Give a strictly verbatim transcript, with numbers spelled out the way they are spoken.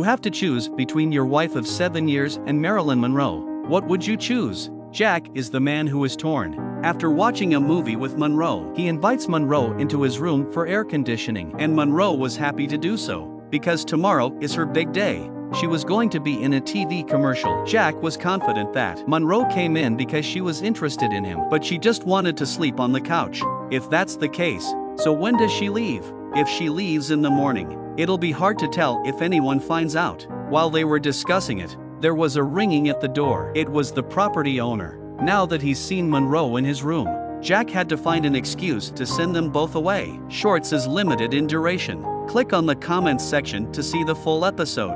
You have to choose between your wife of seven years and Marilyn Monroe. What would you choose? Jack is the man who is torn. After watching a movie with Monroe, he invites Monroe into his room for air conditioning, and Monroe was happy to do so, because tomorrow is her big day. She was going to be in a T V commercial. Jack was confident that Monroe came in because she was interested in him, but she just wanted to sleep on the couch. If that's the case, so when does she leave? If she leaves in the morning, it'll be hard to tell if anyone finds out. While they were discussing it, there was a ringing at the door. It was the property owner. Now that he's seen Monroe in his room, Jack had to find an excuse to send them both away. Shorts is limited in duration. Click on the comments section to see the full episode.